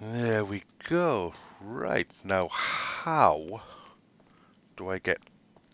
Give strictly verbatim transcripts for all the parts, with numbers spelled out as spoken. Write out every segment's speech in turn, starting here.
There we go. Right, now how do I get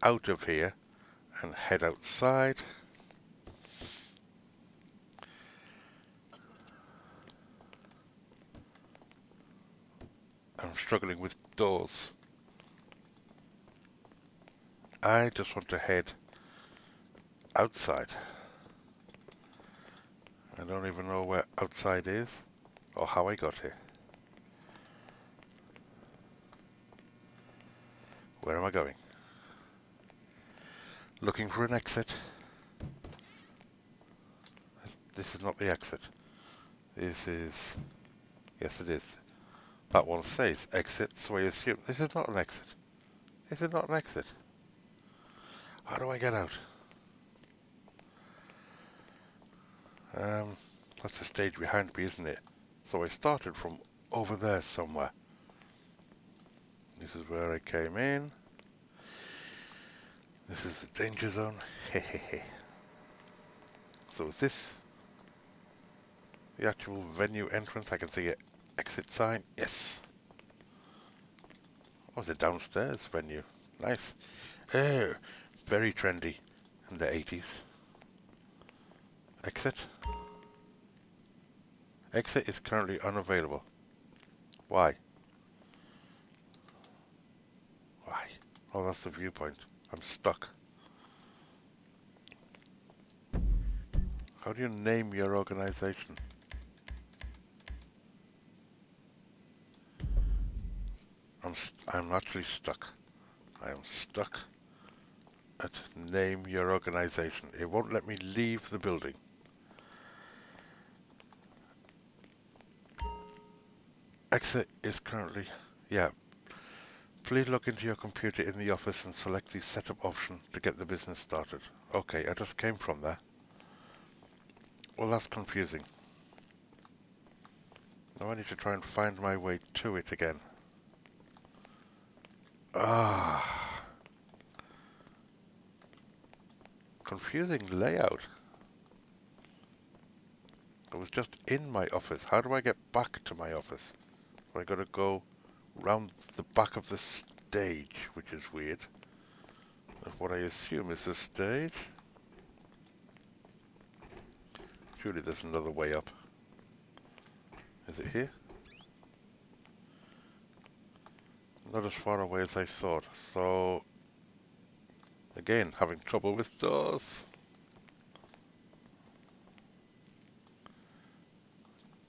out of here and head outside? I'm struggling with doors. I just want to head outside. I don't even know where outside is or how I got here. Where am I going? Looking for an exit. This is not the exit. This is... yes it is. That one says exit, so I assume... this is not an exit. This is not an exit. How do I get out? Um, that's the stage behind me, isn't it? So I started from over there somewhere. This is where I came in. This is the danger zone. Hehehe. So is this the actual venue entrance? I can see an exit sign. Yes. Oh, the downstairs venue. Nice. Oh, very trendy in the eighties. Exit. Exit is currently unavailable. Why? Why? Oh, that's the viewpoint. I'm stuck. How do you name your organization? I'm st I'm actually stuck. I am stuck at name your organization. It won't let me leave the building. Exit is currently... yeah. Please look into your computer in the office and select the setup option to get the business started. Okay, I just came from there. Well, that's confusing. Now I need to try and find my way to it again. Ah. Confusing layout. I was just in my office. How do I get back to my office? I gotta go round the back of the stage, which is weird. That's what I assume is the stage. Surely there's another way up. Is it here? Not as far away as I thought, so... again, having trouble with doors.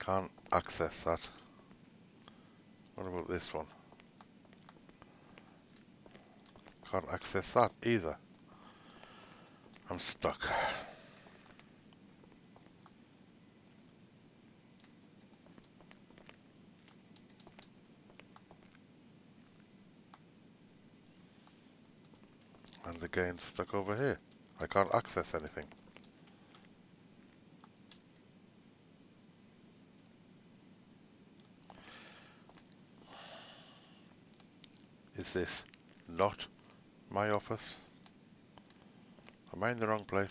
Can't access that. What about this one? Can't access that either. I'm stuck. And again, stuck over here. I can't access anything. Is this not my office? Am I in the wrong place?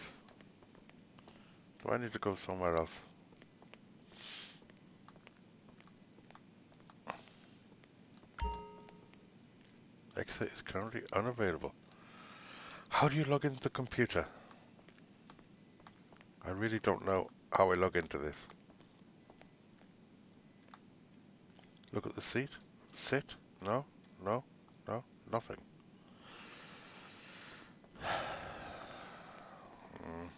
Do I need to go somewhere else? Exit is currently unavailable. How do you log into the computer? I really don't know how I log into this. Look at the seat. Sit. No. No. No, nothing. Mm.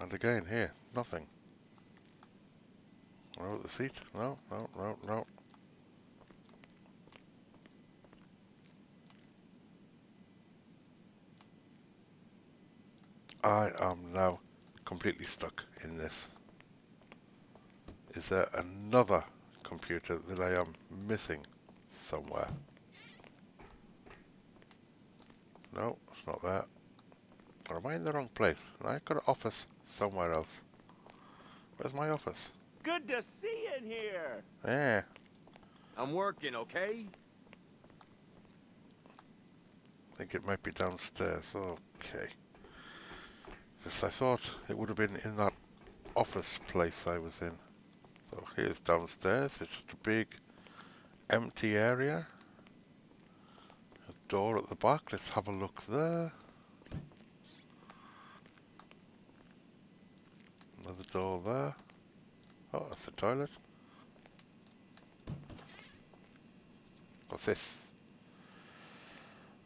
And again, here, nothing. Oh, the seat. No, no, no, no. I am now completely stuck in this. Is there another computer that I am missing somewhere? No, it's not that. Or am I in the wrong place? I've got an office somewhere else. Where's my office? Good to see you in here! Yeah. I'm working, okay? I think it might be downstairs. Okay. Because I thought it would have been in that office place I was in. So here's downstairs. It's just a big empty area. A door at the back, let's have a look there. Another door there. Oh, that's the toilet. What's this?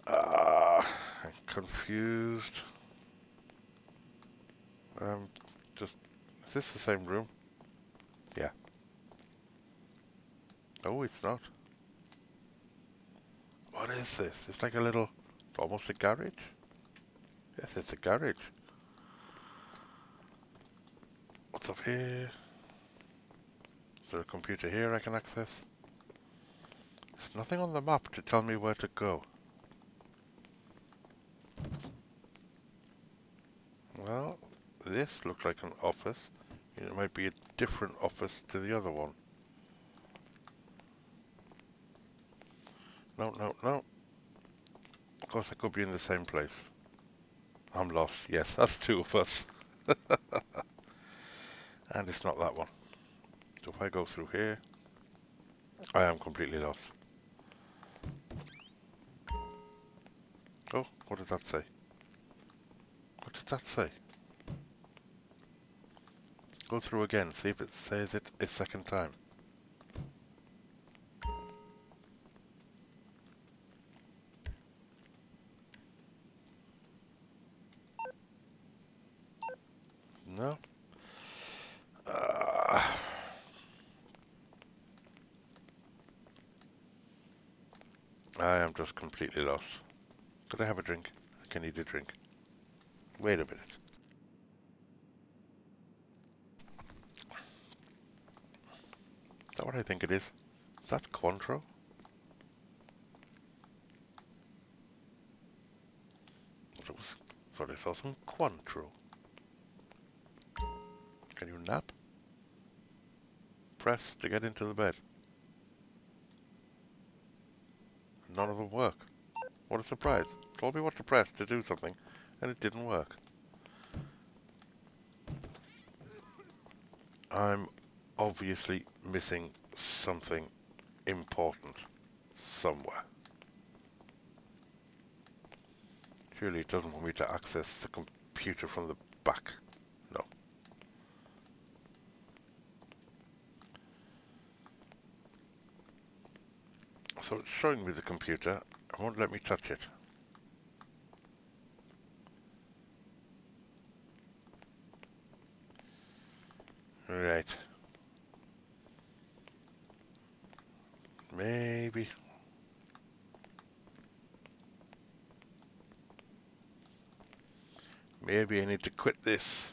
Ah, I'm confused. Um, just, is this the same room? Yeah. Oh, it's not. What is this? It's like a little, almost a garage. Yes, it's a garage. What's up here? Is there a computer here I can access? There's nothing on the map to tell me where to go. Well, this looks like an office. It might be a different office to the other one. No, no, no. Of course, I could be in the same place. I'm lost. Yes, that's two of us. And it's not that one. So if I go through here, I am completely lost. Oh, what did that say? What did that say? Go through again, see if it says it a second time. No. Uh, I am just completely lost. Could I have a drink? I think I need a drink. Wait a minute. Is that what I think it is? Is that Cointreau? It was, sorry, I saw some Cointreau. Can you nap? Press to get into the bed. None of them work. What a surprise. It told me what to press to do something, and it didn't work. I'm obviously missing something important somewhere. Surely it doesn't want me to access the computer from the back. No. So it's showing me the computer. It won't let me touch it. Right. Maybe. Maybe I need to quit this.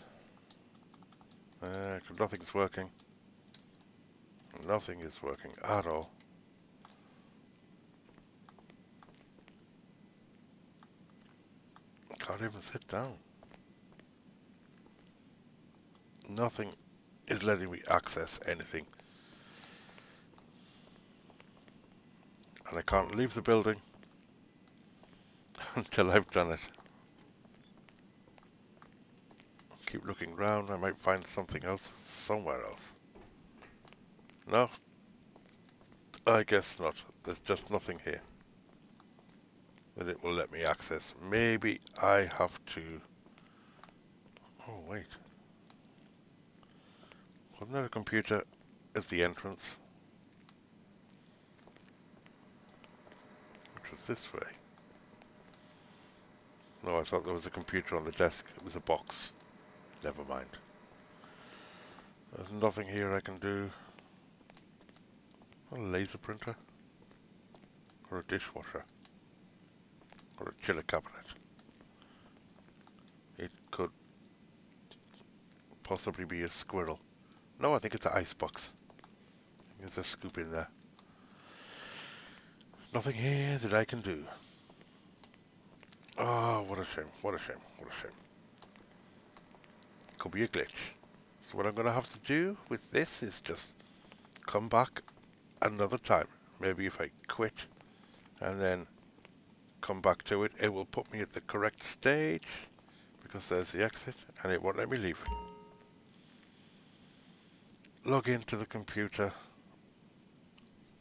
Uh, 'cause nothing's working. Nothing is working at all. Can't even sit down. Nothing is letting me access anything. And I can't leave the building until I've done it. Keep looking round, I might find something else somewhere else. No? I guess not. There's just nothing here that it will let me access. Maybe I have to... Oh, wait. Wasn't there a computer at the entrance? This way. No, I thought there was a computer on the desk. It was a box. Never mind. There's nothing here I can do. A laser printer. Or a dishwasher. Or a chiller cabinet. It could possibly be a squirrel. No, I think it's an icebox. There's a scoop in there. Nothing here that I can do. Oh, what a shame, what a shame, what a shame. Could be a glitch. So what I'm going to have to do with this is just come back another time. Maybe if I quit and then come back to it, it will put me at the correct stage because there's the exit and it won't let me leave. Log into the computer.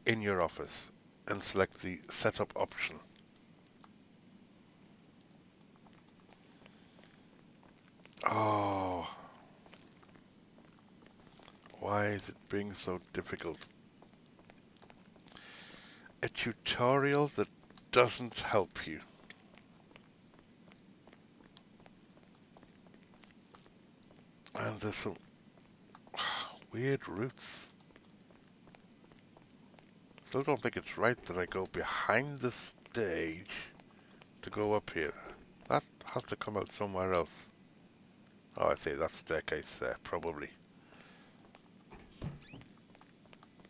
in your office and select the setup option. Oh, why is it being so difficult? A tutorial that doesn't help you. And there's some weird routes. Still don't think it's right that I go behind the stage to go up here. That has to come out somewhere else. Oh, I see, that staircase there, probably.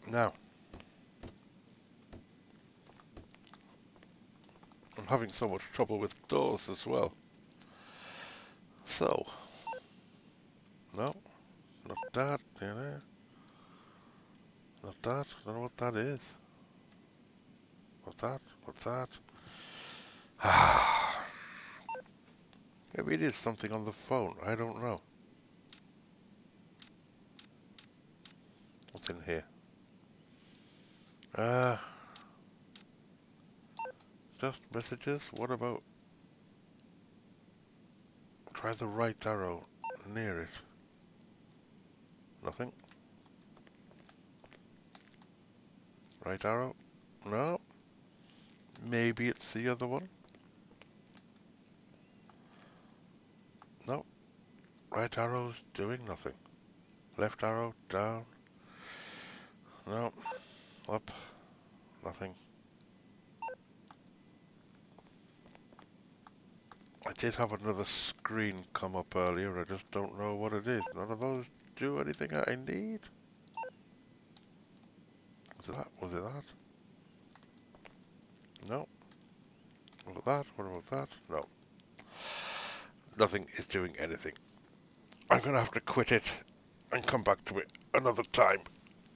Now, I'm having so much trouble with doors as well. So, no, not that, you know. Not that, I don't know what that is. What's that? What's that? Ah. Maybe it is something on the phone, I don't know. What's in here? Uh, just messages, what about... Try the right arrow near it. Nothing. Right arrow? No. Maybe it's the other one. No, right arrow's doing nothing. Left arrow, down. No, up, nothing. I did have another screen come up earlier, I just don't know what it is. None of those do anything that I need. Was it that? Was it that? No. What about that? What about that? No. Nothing is doing anything. I'm going to have to quit it and come back to it another time,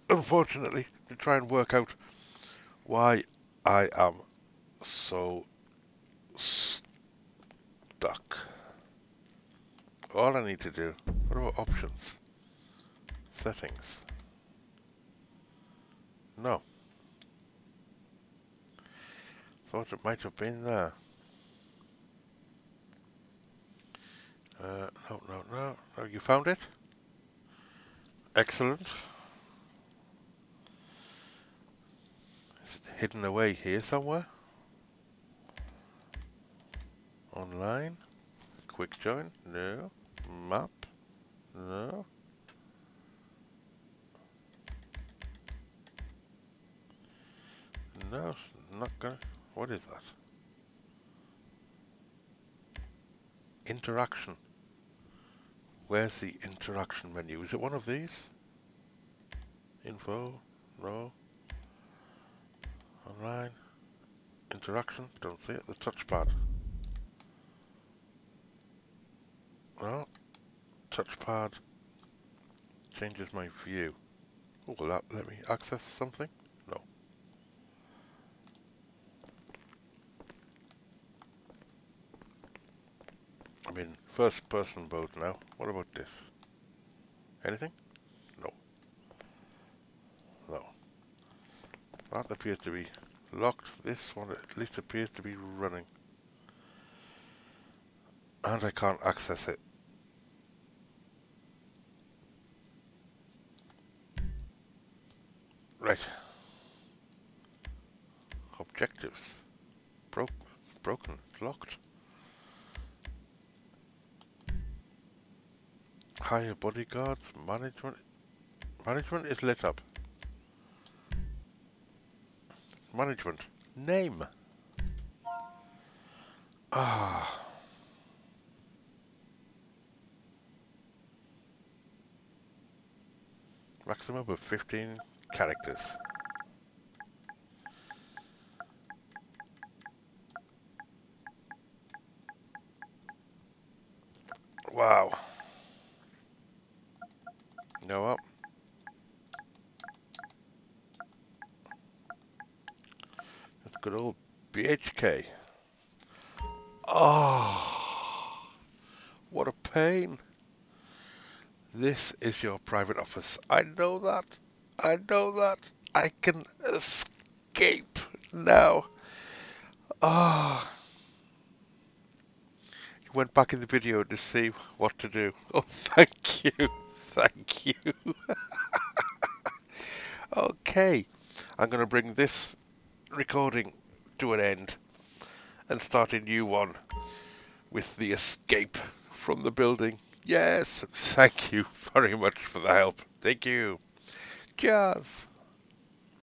unfortunately, to try and work out why I am so stuck. All I need to do, what about options? Settings. No. Thought it might have been there. Uh, no, no, no. Oh, you found it? Excellent. Is it hidden away here somewhere? Online? Quick join? No. Map? No. No, not gonna... What is that? Interaction. Where's the interaction menu? Is it one of these? Info? No. Online. Interaction? Don't see it. The touchpad. No. Touchpad changes my view. Oh, will that let me access something? No. I'm in first person mode now. What about this? Anything? No. No. That appears to be locked. This one at least appears to be running. And I can't access it. Right. Objectives. Broken. Broken. Locked. Hire bodyguards, management. Management is lit up. Management. Name. Ah. Maximum of fifteen characters. Wow. You know what? That's good old B H K. Oh, what a pain. This is your private office. I know that. I know that. I can escape now. Ah. Oh. You went back in the video to see what to do. Oh, thank you. Thank you. Okay. I'm going to bring this recording to an end and start a new one with the escape from the building. Yes, thank you very much for the help. Thank you. Cheers.